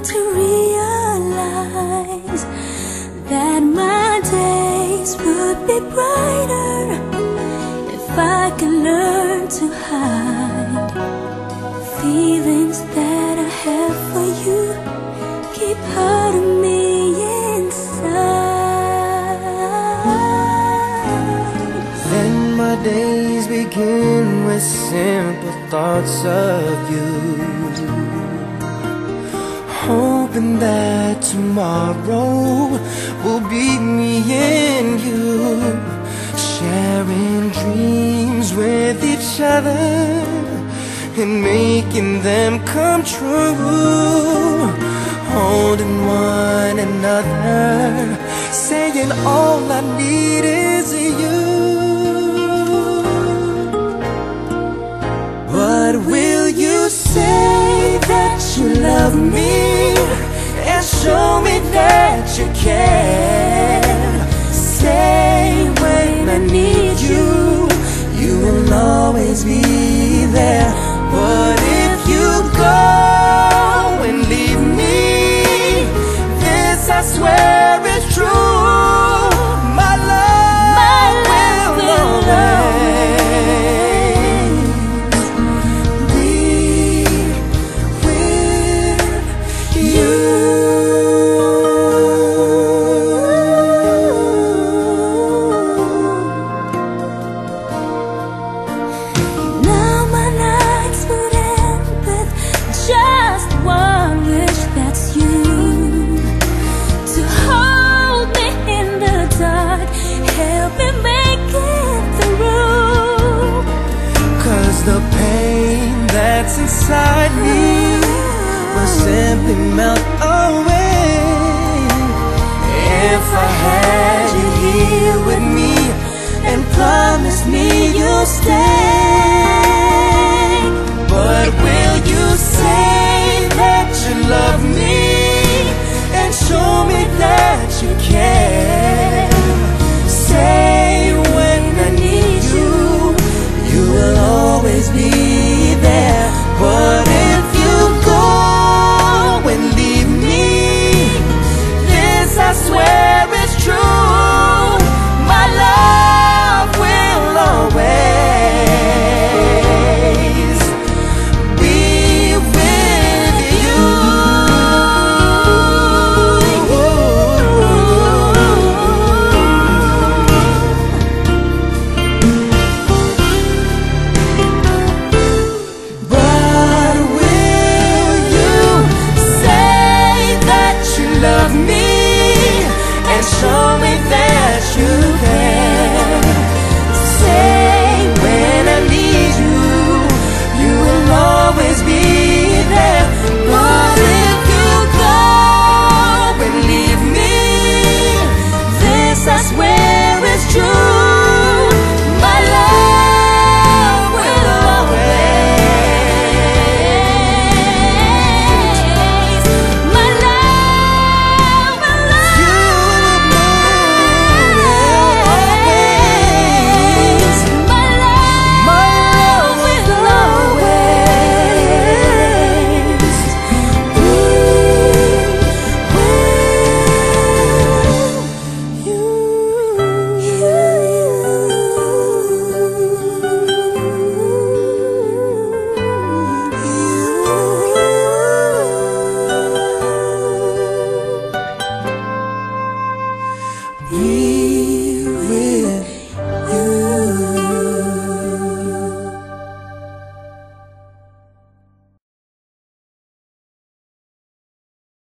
come to realize that my days would be brighter if I could learn to hide feelings that I have for you. Keep hurting me inside. Then my days begin with simple thoughts of you, hoping that tomorrow will be me and you, sharing dreams with each other and making them come true, holding one another, saying all I need is you. But will you say that you love me? Show me that you care. Say when I need you, you will always be there. But if you go and leave me, this I swear is true, my love will always be with you. The pain that's inside me will simply melt away if I had you here with me and promise me you'll stay.